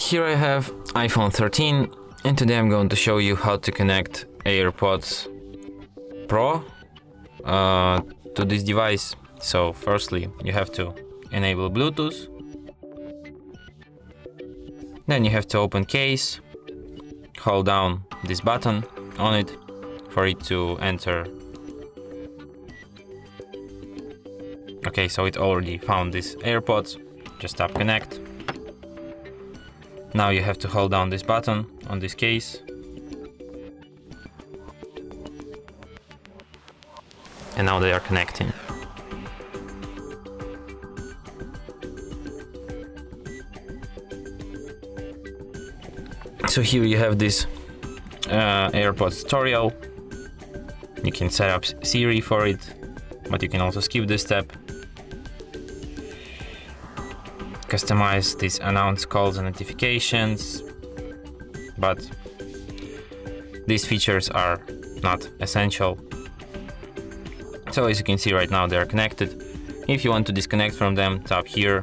Here I have iPhone 13 and today I'm going to show you how to connect AirPods Pro to this device. So firstly you have to enable Bluetooth, then you have to open case, hold down this button on it for it to enter. Okay, so it already found this AirPods, just tap connect. Now you have to hold down this button on this case and now they are connecting. So here you have this AirPods tutorial. You can set up Siri for it, but you can also skip this step. Customize these announce calls and notifications, but these features are not essential. So as you can see right now, they are connected. If you want to disconnect from them, tap here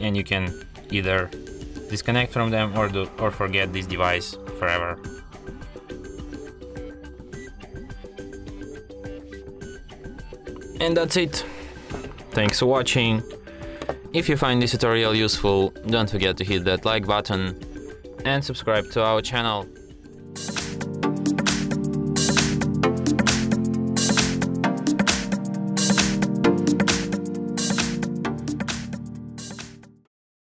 and you can either disconnect from them or forget this device forever. And that's it. Thanks for watching. If you find this tutorial useful, don't forget to hit that like button and subscribe to our channel.